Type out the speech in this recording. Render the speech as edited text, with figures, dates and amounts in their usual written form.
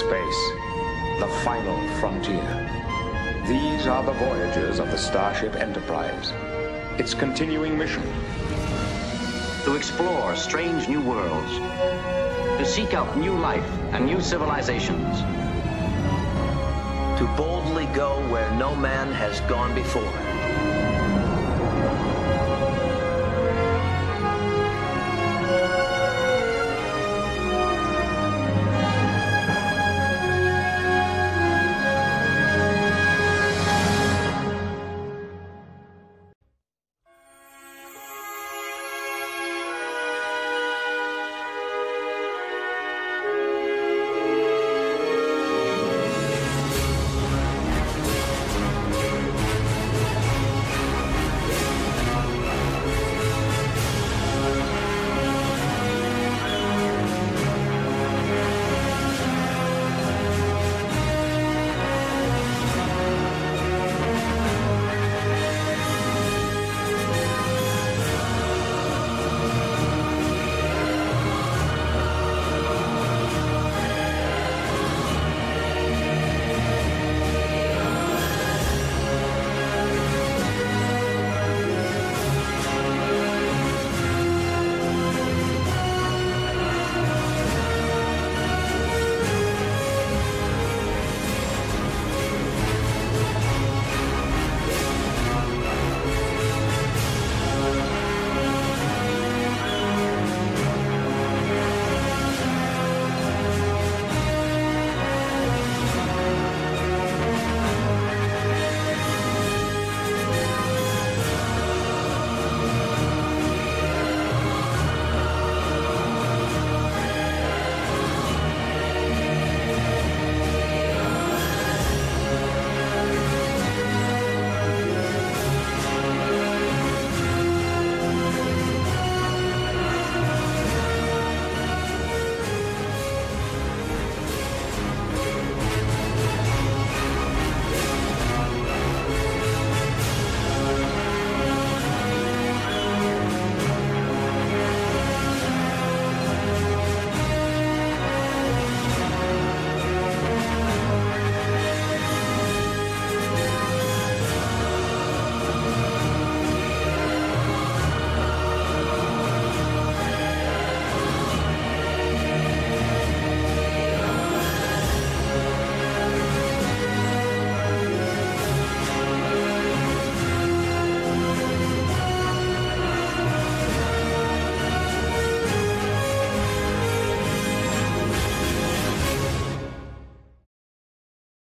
space, the final frontier. These are the voyages of the Starship Enterprise, its continuing mission. To explore strange new worlds, to seek out new life and new civilizations, to boldly go where no man has gone before.